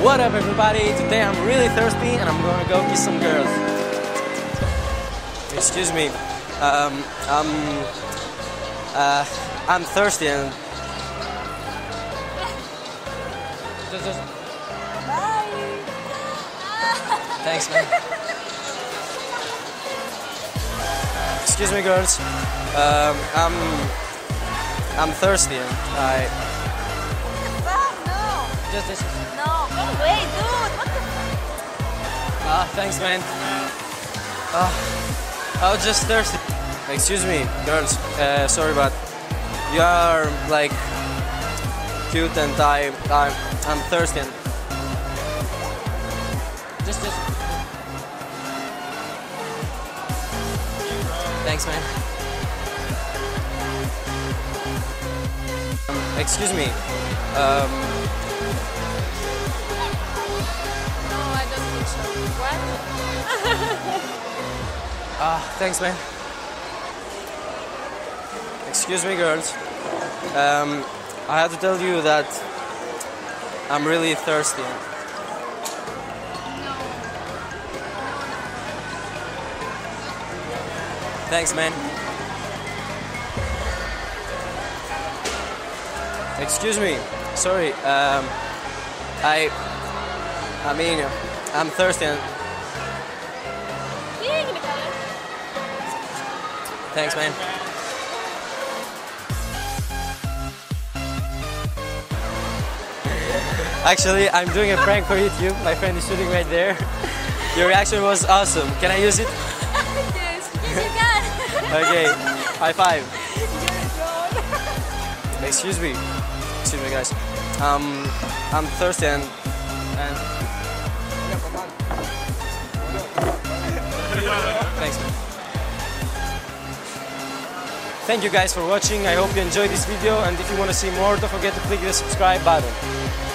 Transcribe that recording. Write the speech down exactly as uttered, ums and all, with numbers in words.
What up, everybody? Today I'm really thirsty and I'm gonna go kiss some girls. Excuse me. Um, I'm uh, I'm thirsty and. Just, just... Bye. Thanks, man. Excuse me, girls. Um, I'm I'm thirsty. I. What the fuck? No. Just this. No. No way, dude. What the fuck? Ah, thanks, man. Ah, I was just thirsty. Excuse me, girls. Uh, sorry, but you are like cute, and I I I'm thirsty. Just this. Thanks, man. Um, excuse me. Um... No, I don't think so. What? Ah, thanks, man. Excuse me, girls. Um, I have to tell you that I'm really thirsty. Thanks, man. Excuse me. Sorry. Um, I. I mean, I'm thirsty. Thanks, man. Actually, I'm doing a prank for YouTube. My friend is shooting right there. Your reaction was awesome. Can I use it? Okay, high five. Excuse me. Excuse me, guys. Um, I'm thirsty and... and... Thanks, man. Thank you guys for watching. I hope you enjoyed this video. And if you want to see more, don't forget to click the subscribe button.